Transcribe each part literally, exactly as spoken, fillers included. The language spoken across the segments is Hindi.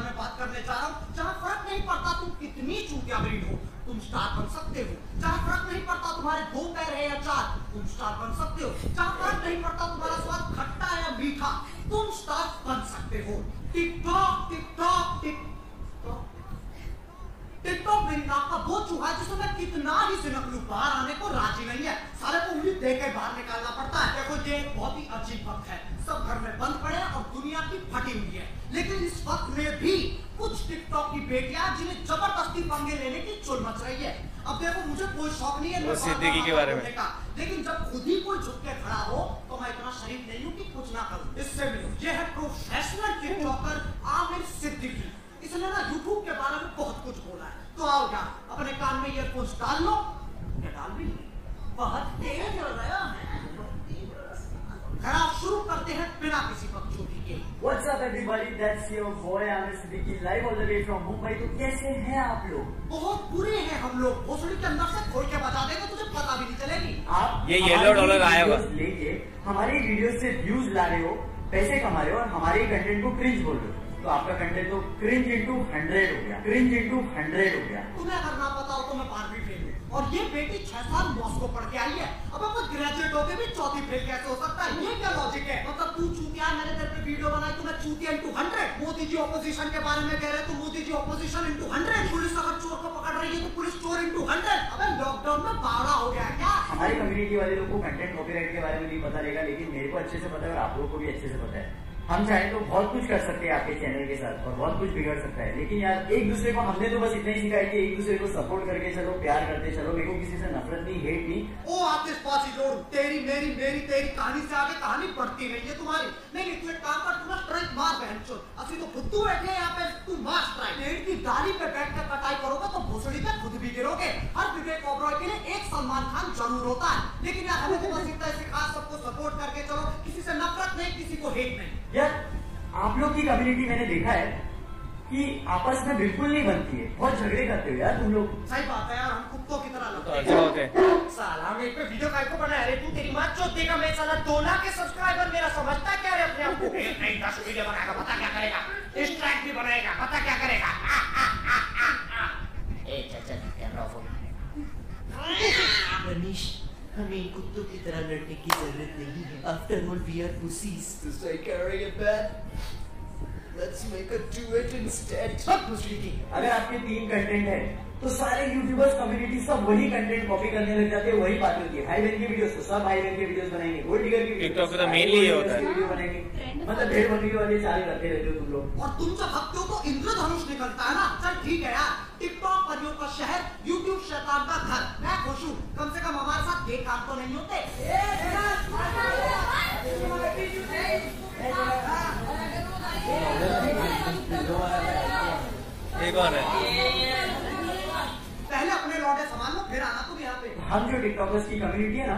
बारे में बात करने जा रहा हूँ जहाँ फर्क नहीं पड़ता तुम कितनी चूतिया ब्रीड हो, तुम स्टार बन सकते हो। जहाँ फर्क नहीं पड़ता तुम्हारे दो पैर है या चार, तुम स्टार बन सकते हो। जहाँ फर्क नहीं पड़ता तुम्हारा स्वाद खट्टा या मीठा, तुम स्टार बन सकते हो। टिकटॉक टिकटॉक टिकटॉक टिकटॉक मेरी नाक का वो चूहा है जिसको मैं कितना ही सिनक लूं बाहर आने को राजी नहीं है। सारे को उंगली देकर बाहर निकालना पड़ता है। देखो ये बहुत ही अजीब वक्त है, सब घर में बंद पड़े और दुनिया की फटी हुई है, लेकिन इस वक्त में भी कुछ टिकटॉक की बेटियां जिन्हें जबरदस्ती पंगे लेने की चुल मच रही है। अब देखो मुझे कोई शौक नहीं है सिद्दीकी के बारे में, लेकिन जब खुद ही कोई झुक के खड़ा हो तो मैं इतना शरीफ नहीं हूँ कि कुछ ना करूँ। इससे मिलो, यह है प्रोफेशनल टिकटॉकर आमिर सिद्दीकी। इसने ना यूट्यूब के बारे में बहुत कुछ बोला है, तो आओ क्या अपने कान में ईयरफोन्स डाल लो या डाल भी नहीं, बहुत तेज चल रहा है। शुरू करते हैं बिना किसी बकचोदी के। What's up everybody, that's your boy Amir Siddiqui live all the way from Mumbai। तो कैसे हैं आप लोग? बहुत बुरे हैं हम लोग, भोसड़ी के अंदर से खोल के बता देंगे, तुझे पता भी नहीं चलेगी। आप ये येलो डॉलर आया हुआ लेके हमारी वीडियो से व्यूज ला रहे हो, पैसे कमा रहे हो और हमारे कंटेंट को क्रिंज बोल रहे हो, तो आपका कंटेंट तो क्रिंज इंटू हंड्रेड हो गया, क्रिंज इंटू हंड्रेड हो गया। तुम्हें अगर ना पता हो तो मैं बारहवीं फेल हूँ और ये बेटी छह साल मॉस्को पढ़ के आई है, अब अब ग्रेजुएट होके भी चौथी फेल कैसे हो सकता है? ये क्या लॉजिक है? मतलब तू चूतिया, मैंने तेरे पे वीडियो बनाई तो मैं चूतिया into hundred. Modi ji opposition के बारे में कह रहे तो Modi ji opposition into hundred. Police अगर चोर को पकड़ रही है तो पुलिस चोर इंटू हंड्रेड। अब लॉकडाउन में बावड़ा हो गया क्या? हमारी कम्युनिटी वाले लोग को कंटेंट कॉपीराइट के बारे में नहीं पता रहेगा, लेकिन मेरे को अच्छे से पता है और आप लोग को भी अच्छे से पता है। हम चाहे तो बहुत कुछ कर सकते हैं आपके चैनल के साथ और बहुत कुछ बिगड़ सकता है, लेकिन यार एक दूसरे को हमने तो बस इतना ही सिखाया कि एक दूसरे को सपोर्ट करके चलो, प्यार करते चलो, मेरे को किसी से नफरत नहीं, हेट नहीं। ओ आप इस पास ही तेरी मेरी मेरी तेरी कहानी से आगे कहानी बढ़ती रही है तुम्हारी। नहीं तू एक काम कर, तुम्हें स्ट्राइक मार बहन चो, असली तो खुद तू बैठे यहाँ पे, तू मार स्ट्राइक। पेड़ की डाली पे बैठ कर कटाई करोगे तो भोसड़ी पे खुद भी गिरोगे। हर विवेक ओबरॉय के लिए एक सलमान खान जरूर होता है, लेकिन यार हमें तो बस इतना सिखा सबको सपोर्ट करके चलो, किसी से नफरत नहीं, किसी को हेट नहीं। आप लोग की कम्युनिटी मैंने देखा है कि आपस में बिल्कुल नहीं बनती है, बहुत झगड़े करते हो यार तुम लोग। सही बात है यार, हम कुत्तों की तरह लगते हैं। साला मेरे पे वीडियो काहे को बनाया रे तू? तेरी मां चोद देगा। मैं साला दो लाख के सब्सक्राइबर मेरा समझता क्या रे अपने आप को? नहीं दस वीडियो बनाएगा, पता क्या करेगा, इस ट्रैक भी बनाएगा, पता क्या करेगा। ए चाचा क्या रहो मनीष, हमें कुत्तों की तरह लड़ने की जरूरत नहीं है, after all we are pussies. तो सही कह रही है bad, let's make a do it instead. अगर आपके तीन कंटेंट है तो सारे यूट्यूबर्स कम्युनिटी सब वही कंटेंट कॉपी करने लग जाते हैं, वही बात होती है। हाई रेंज के वीडियोस तो सब हाई रेंज के वीडियोस बनाएंगे, गोल्ड डिगर की टिकटॉक तो मेनली ये होता है, वीडियो बनाएंगे मतलब ढेर बनने वाले चाल करते रहते हो तुम लोग। और तुम जब हफ्तों को इंद्रधनुष निकलता है ना, चल ठीक है यार, टिकटॉक परियों का शहर, यूट्यूब शैतान का घर, मैं खुश हूँ। कम से कम हमारे साथ ये काम तो नहीं होते। पहले अपने लौटे सामान लो फिर आना तुम यहाँ पे। हम जो टिकटॉकर्स की कम्युनिटी है ना,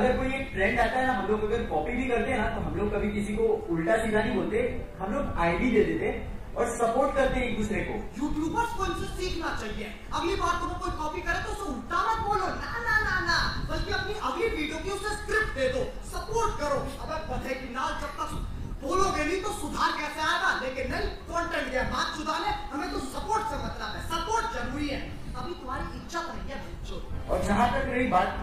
अगर कोई एक ट्रेंड आता है ना, हम लोग अगर कॉपी भी करते हैं ना, तो हम लोग कभी किसी को उल्टा सीधा नहीं बोलते, हम लोग आईडी दे देते और सपोर्ट करते हैं एक दूसरे को। यूट्यूबर्स को इनसे सीखना चाहिए, अगली बार तुम्हें कोई कॉपी करे तो उसे उल्टा मत बोलो, ना ना ना ना, बल्कि अपनी अगली वीडियो की उसे स्क्रिप्ट दे दो, सपोर्ट करो। अब बधे की नाल जब तक बोलोगे नहीं तो सुधार कैसे आएगा? लेकिन नहीं, कंटेंट क्या बात सुधारे, हमें तो सपोर्ट से मतलब है, सपोर्ट जरूरी है। अभी तुम्हारी इच्छा तो नहीं है बच्चों। और जहाँ तक रही बात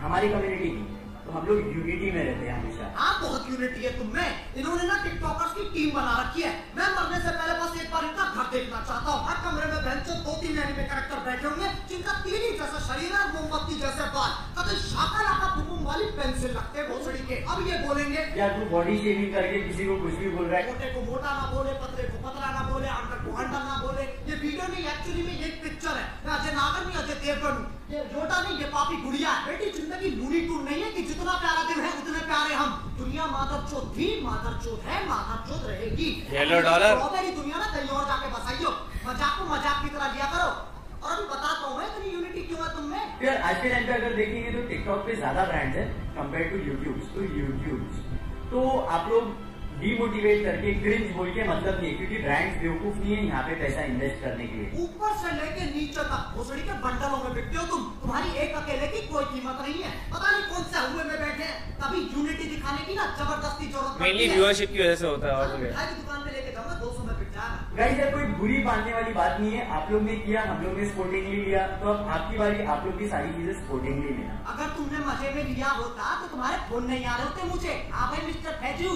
हमारी कम्युनिटी की, तो हम लोग यूनिटी में रहते हैं हमेशा। हाँ बहुत यूनिटी है तुम में। इन्होंने ना टिकटॉकर्स की टीम बना रखी है। मैं मरने से पहले बस एक बार इनका घर देखना चाहता हूँ। हर कमरे में बहन चोद दो तीन एनिमे कैरेक्टर बैठे होंगे जिनका तीन ही जैसा शरीर है, मोमबत्ती जैसे बाल, कभी शाकालाका बुम वाली पेंसिल लगते हैं भोसड़ी के। अब ये बोलेंगे यार तू बॉडी शेमिंग करके किसी को कुछ भी बोल रहा है, मोटे को मोटा ना बोले, पतले को पतला ना बोले, अंडा को अंडा ना बोले। ये वीडियो नहीं, एक्चुअली में ये पिक्चर है। मैं अजय नागर नहीं, अजय देवगन, ये जोटा नहीं, ये पापी गुड़िया है। बेटी जिंदगी लूनी टूट नहीं है कि जितना प्यारा दिन है उतने प्यारे हम। दुनिया मादरचोद थी, मादरचोद है, मादरचोद रहेगी। येलो डॉलर मेरी दुनिया ना कहीं और जाके बसाइयो, मजाक को मजाक की तरह लिया करो। और अभी बताता हूँ मैं इतनी यूनिटी क्यों है तुम में। यार आज के टाइम पे अगर देखेंगे तो टिकटॉक पे ज्यादा ब्रांड है कम्पेयर टू यूट्यूब, तो यूट्यूब तो आप लोग डिमोटिवेट करके क्रिंज बोल के मतलब नहीं, क्योंकि ब्रांड्स बेवकूफ नहीं है यहाँ पे पैसा इन्वेस्ट करने के लिए। ऊपर से लेके नीचे तक भोसड़ी के बंडलों में बिकते हो तुम, तुम्हारी एक अकेले की कोई कीमत नहीं है। पता नहीं कौन से हुए में बैठे हैं, कभी यूनिटी दिखाने की ना जबरदस्ती जरूरत। मेनली व्यूअरशिप की वजह से होता है। और दुकान में लेके जाऊंगा दो सौ में बिक जाएगा। गाइस यार कोई बुरी मानने वाली बात नहीं है। आप लोग ने किया, हम लोग ने स्पोर्टिंगली लिया, तो अब आपकी बारी, आप लोग की सारी चीजें स्पोर्टिंगली लेना। अगर तुमने मजे में लिया होता तो तुम्हारे फोन नहीं आ रहे होते मुझे। आप है मिस्टर फैजू,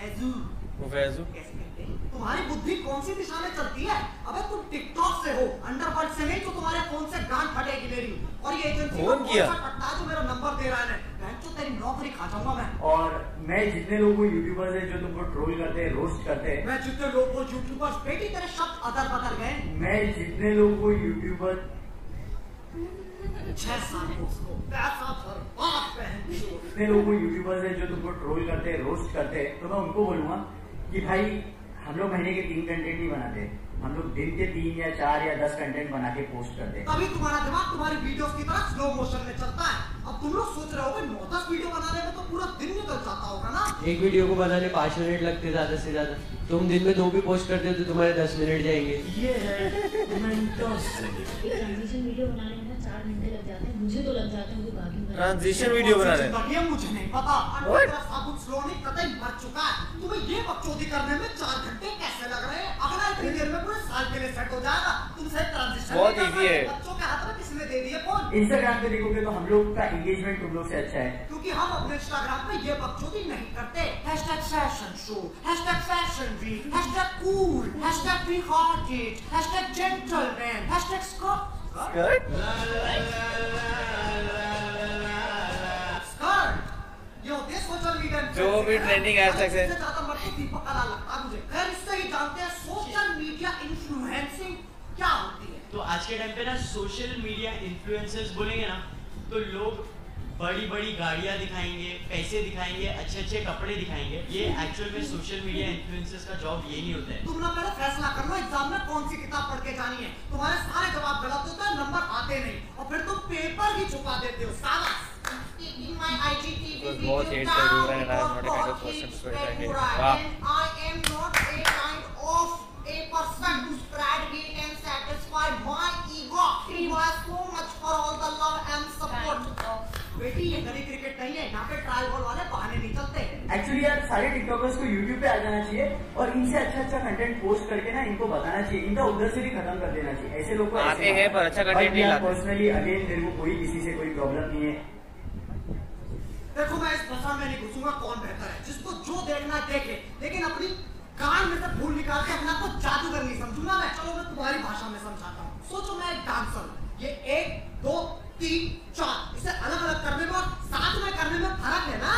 फैजू वो फैजू कैसे कहते हैं? तुम्हारी बुद्धि कौन सी दिशा में चलती है? अबे तुम टिकटॉक से हो, अंडरवर्ल्ड से नहीं, तो तुम्हारे फोन से गांड फटेगी मेरी। और ये एजेंसी कौन फटता जो मेरा नंबर दे रहा है? तो तेरी नौकरी खा जाऊंगा मैं। और मैं जितने लोग वो यूट्यूबर्स हैं जो तुमको ट्रोल करते हैं, रोस्ट करते हैं, मैं जितने लोग वो यूट्यूबर्स बेटी तेरे शब्द अदर बदल गए, मैं जितने लोग वो यूट्यूबर छह साल उसको पैसा बर्बाद पहन जितने लोग वो यूट्यूबर्स हैं जो तुमको ट्रोल करते हैं, रोस्ट करते हैं, तो मैं उनको बोलूंगा कि भाई हम लोग महीने के तीन कंटेंट नहीं बनाते, हम लोग दिन के तीन या चार या दस कंटेंट बना के पोस्ट करते हैं। तभी तुम्हारा दिमाग तुम्हारी वीडियोस की तरह स्लो मोशन में चलता है। अब तुम लोग सोच रहे हो कि नौ दस वीडियो बनाने में तो पूरा दिन निकल जाता होगा ना। एक वीडियो को बनाने पाँच मिनट लगते ज्यादा से ज्यादा, तुम दिन में दो भी पोस्ट करते हो तो तुम्हारे दस मिनट जाएंगे। ये है ट्रांजिशन वीडियो बनाने में चार घंटे लग जाते हैं, मुझे तो लग जाते हैं। ट्रांजिशन वीडियो बनाने में मुझे नहीं पता, कतई मर चुका है। तुम्हें ये बकचोदी करने में चार घंटे कैसे लग रहे हैं? अगला इतनी देर में पूरे साल के लिए सेट हो जाएगा। तुमसे ट्रांजिशन बहुत ईजी है। बच्चों के हाथ में किसी ने दे दिया फोन। इंस्टाग्राम पे देखोगे तो हम लोग का एंगेजमेंट तुम लोग से अच्छा है, क्योंकि हम अपने इंस्टाग्राम पे ये बकचोदी नहीं करते। Hashtag fashion show, hashtag fashion week, hashtag cool, hashtag be hearted, hashtag gentleman, hashtag Scott जो भी ट्रेंडिंग हैशटैग है। सोशल मीडिया इन्फ्लुएंसिंग क्या होती है? तो आज के टाइम पे ना सोशल मीडिया इन्फ्लुएंसर्स बोलेंगे ना तो लोग बड़ी बड़ी गाड़ियां दिखाएंगे, पैसे दिखाएंगे, अच्छे अच्छे कपड़े दिखाएंगे। ये एक्चुअल में सोशल मीडिया इन्फ्लुएंसर्स का जॉब ये नहीं होता है। तुम लोग पहले फैसला कर लो एग्जाम में कौन सी किताब पढ़ के जानी है। तुम्हारे सारे जवाब गलत होता है, नंबर आते नहीं, और फिर तुम पेपर भी छुपा देते हो। साबाश। बहुत हेट कर रहा है, not a kind of person so it was I am not a kind of a person who spread hate and satisfy my ego. Thank you so much for all the love and support. बेटी ये गली क्रिकेट नहीं है, यहाँ पे ट्रायल बॉल वाले बहाने नहीं चलते। एक्चुअली यार सारे टिकटॉकर्स को यूट्यूब पे आ जाना चाहिए और इनसे अच्छा अच्छा कंटेंट पोस्ट करके ना इनको बताना चाहिए, इनका उधर से भी खत्म कर देना चाहिए। ऐसे लोग आते हैं पर अच्छा कंटेंट नहीं लाते। पर्सनली अगेन मेरे को कोई किसी से कोई प्रॉब्लम नहीं है। देखो मैं इस फसा में नहीं घुसूंगा कौन बेहतर है, जिसको जो देखना देखे, लेकिन अपनी कान में से फूल निकाल के अपने आपको जादूगर नहीं समझू ना मैं। चलो मैं तुम्हारी भाषा में समझाता हूँ। सोचो मैं एक डांसर हूँ, ये एक दो तीन चार, इसे अलग अलग करने में और साथ में करने में फर्क है ना।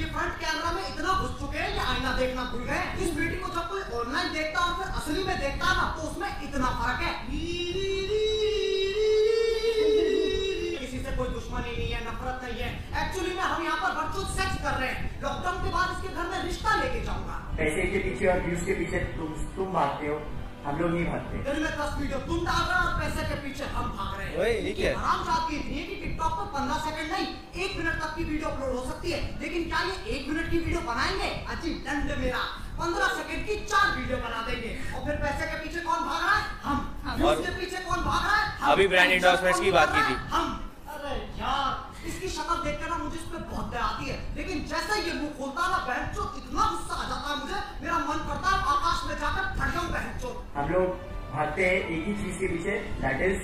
ये फ्रंट कैमरा में इतना घुस चुके हैं कि आईना देखना भूल गए। इस बेटी को जब कोई ऑनलाइन देखता और फिर असली में देखता ना तो उसमें इतना फर्क है। किसी से कोई दुश्मनी नहीं है, नफरत नहीं है। एक्चुअली में हम यहाँ पर वर्चुअल सेक्स कर रहे हैं। लॉकडाउन के बाद इसके घर में रिश्ता लेके जाऊंगा। पैसे के पीछे और व्यूज के पीछे तुम तुम भागते हो, हम लोग नहीं भागते। दिन में दस वीडियो तुम डाल रहे हो और पैसे के पीछे हम भाग रहे हैं। ये आराम साथ की थी कि टिकटॉक पर पंद्रह सेकंड नहीं एक मिनट तक की वीडियो अपलोड हो सकती है, लेकिन क्या ये एक मिनट की वीडियो बनाएंगे? अजी दंड मेरा पंद्रह सेकंड की चार वीडियो बना देंगे और फिर पैसे के पीछे कौन भाग रहा है? हम। व्यूज के पीछे कौन भाग रहा है? अभी ब्रांड एंडोर्समेंट्स की बात की थी हम। अरे यार इसकी शक्ल देखकर ना मुझे इस पर बहुत दया आती है, लेकिन जैसे ये मुँह खोलता ना बहन चो इतना गुस्सा आ जाता है मुझे, मेरा मन करता है आकाश में जाकर फट जाऊं बहन चो। हम लोग भागते हैं एक ही चीज के पीछे, दैट इज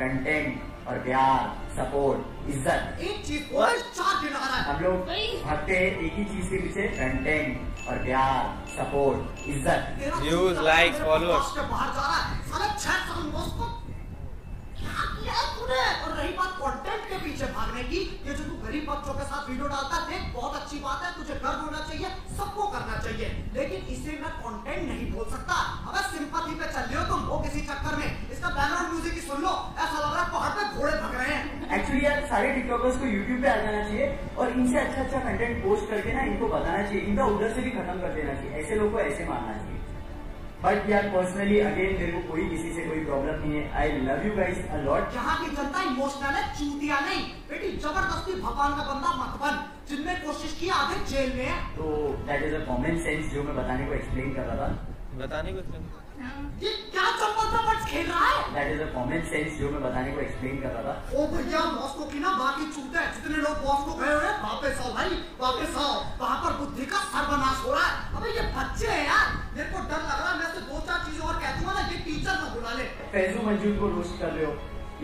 कंटेंट और प्यार, सपोर्ट, इज्जत। एक चीज और चार दिन आ रहा है। हम लोग भागते हैं एक ही चीज के पीछे, कंटेंट और प्यार, सपोर्ट, इज्जत, व्यूज, लाइक्स, फॉलोअर्स। बाहर जा रहा है सारे छह साल दोस्तों तूने। और रही बात कंटेंट के पीछे भागने की, ये जो तू गरीब बच्चों के साथ वीडियो डालता है बहुत अच्छी बात है, तुझे गर्व होना चाहिए, सबको करना चाहिए, लेकिन इसे मैं कंटेंट नहीं बोल सकता। अगर सिंपैथी पे चल रहे हो तुम वो किसी चक्कर में, इसका बैकग्राउंड म्यूजिक सुन लो, ऐसा लग रहा है पहाड़ पे घोड़े भाग रहे हैं। एक्चुअली यार सारे टिकटॉकर्स को यूट्यूब पे आ जाना चाहिए और इनसे अच्छा अच्छा कंटेंट पोस्ट करके ना इनको बताना चाहिए, इनका उधर से भी खत्म कर देना चाहिए। ऐसे लोग को ऐसे मारना चाहिए। बट यार पर्सनली अगेन मेरे को कोई किसी से कोई प्रॉब्लम नहीं है। I love you guys a lot. यहाँ की जनता इमोशनल है, चूतिया नहीं। बेटी जबरदस्ती भगवान का बंदा मत बन, जिनने कोशिश की आधे जेल में है। तो that is a common sense जो मैं बताने को एक्सप्लेन कर रहा था। बताने को ये क्या चप्पल चप्पल खेल रहा है? That is a common sense जो मैं बताने को एक्सप्लेन कर रहा था। ओ भैया मॉस्को की ना बाकी चूते है, जितने लोग मॉस्को गए हुए वापस आओ भाई, वापस आओ, वहाँ पर बुद्धि का सर्वनाश हो रहा है। अबे ये बच्चे है यार, मेरे को डर लग रहा है। मैं तो दो चार चीजों फैजू मंजूर को रोस्ट कर रहे हो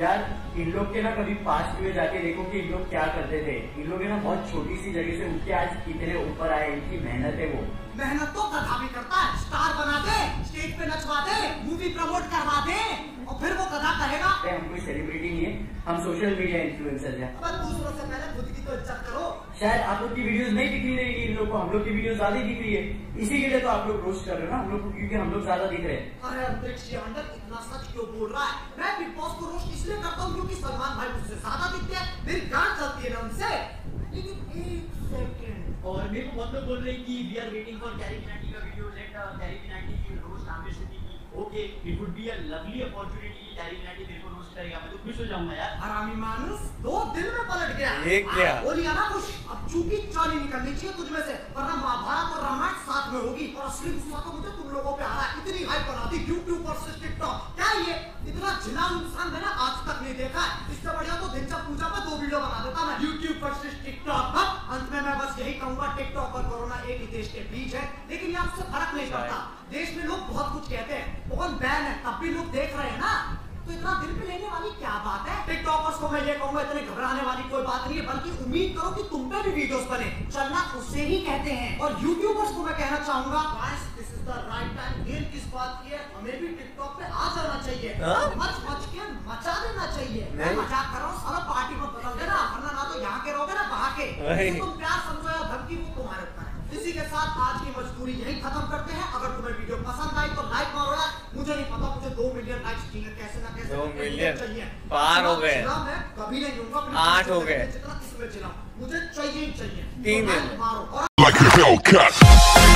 यार। इन लोग के ना कभी पास्ट में जाके देखो कि इन लोग क्या करते थे। इन लोग ना बहुत छोटी सी जगह से उठ के आज कितने ऊपर आए, इनकी मेहनत है। वो मेहनत तो गधा भी करता है, स्टार बना दे, स्टेज पे नचवा दे, मूवी प्रमोट करवा दे और फिर वो गधा कहेगा हम कोई सेलिब्रिटी नहीं है, हम सोशल मीडिया इन्फ्लुएंसर है। दूसरों से पहले खुद की तो इज्जत करो। शायद आप लोग की वीडियोस नहीं दिख रही है इन लोग को, हम लोग की वीडियो ज्यादा दिख रही है, इसीलिए तो आप लोग रोस्ट कर रहे हो ना हम लोग, क्योंकि हम लोग ज्यादा दिख रहे हैं। अरे अंतरिक्ष अंदर इतना सच क्यों बोल रहा है? मैं बिग बॉस को रोस्ट इसलिए करता हूँ क्योंकि सलमान भाई मुझसे ज्यादा दिखते हैं, मेरी गांड चलती है ना उनसे। लेकिन एक सेकंड और मेरे को मतलब बोल रहे कि we are waiting for Carry Minati का वीडियो, लेट कैरी पिनाटी की रोस्ट आमिर सिद्धि की। Okay it would be a lovely opportunity, Carry Minati मेरे को रोस्ट करेगा मैं तो खुश हो जाऊंगा यार। हरामी मानुस दो दिन में पलट गया। ये क्या बोलिया ना कुछ, अब चूंकि चाली निकलनी चाहिए तुझमें से वरना महाभारत और रामायण साथ में होगी। और असली गुस्सा तो मुझे तुम लोगों पे आ रहा है, इतनी हाइप बना दी यूट्यूब पर से टिकटॉक, क्या ये इतना झिला इंसान मैंने आज तक नहीं देखा। इससे बढ़िया तो दिन सब पूजा पर दो वीडियो बना देता मैं यूट्यूब पर से टिकटॉक। अंत में मैं बस यही कहूंगा टिकटॉक और कोरोना एक ही देश के बीच है, लेकिन ये आपसे फर्क नहीं पड़ता। देश में लोग बहुत कुछ कहते हैं, बहुत बैन है तब भी लोग देख रहे हैं ना, तो इतना दिल पे लेने वाली क्या बात है। टिकटॉकर्स को मैं ये कहूंगा इतने घबराने वाली कोई बात नहीं है, बल्कि उम्मीद करो कि तुम पे भी वीडियोस बने, चलना उसे ही कहते हैं। और यूट्यूबर्स को मैं कहना चाहूंगा guys this is the right time, देर किस बात की है, हमें भी टिकटॉक पे आ जाना चाहिए, मच मच के मचा देना चाहिए। मैं मजाक कर रहा हूँ, सारा पार्टी को बदल देना, वरना ना तो यहाँ के रहोगे ना वहाँ के। तुम प्यार समझो या धमकी वो तुम्हारे ऊपर है। इसी के साथ आज की मजबूरी यही खत्म करते हैं। अगर तुम्हें वीडियो पसंद आई तो लाइक मारो, मुझे नहीं पता मुझे दो मिलियन लाइक्स चाहिए, कैसे ना कैसे दो मिलियन पार हो गए, मैं कभी नहीं दूंगा। आठ हो गए, जितना इसमें चला मुझे चाहिए चाहिए। तीन मारो।